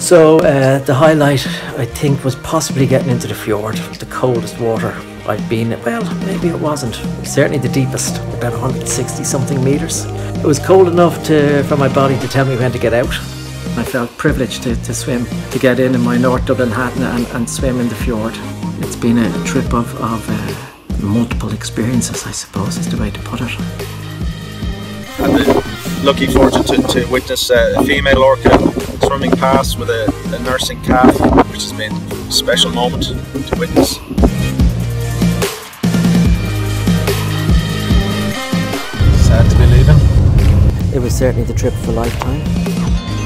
So the highlight, I think, was possibly getting into the fjord. It was the coldest water I'd been in. Well, maybe it wasn't. Certainly the deepest, about 160 something meters. It was cold enough for my body to tell me when to get out. I felt privileged to swim, to get in my North Dublin hat and swim in the fjord. It's been a trip of multiple experiences, I suppose, is the way to put it. I'm lucky fortunate to witness a female orca swimming past with a nursing calf, which has been a special moment to witness. Sad to be leaving. It was certainly the trip of a lifetime.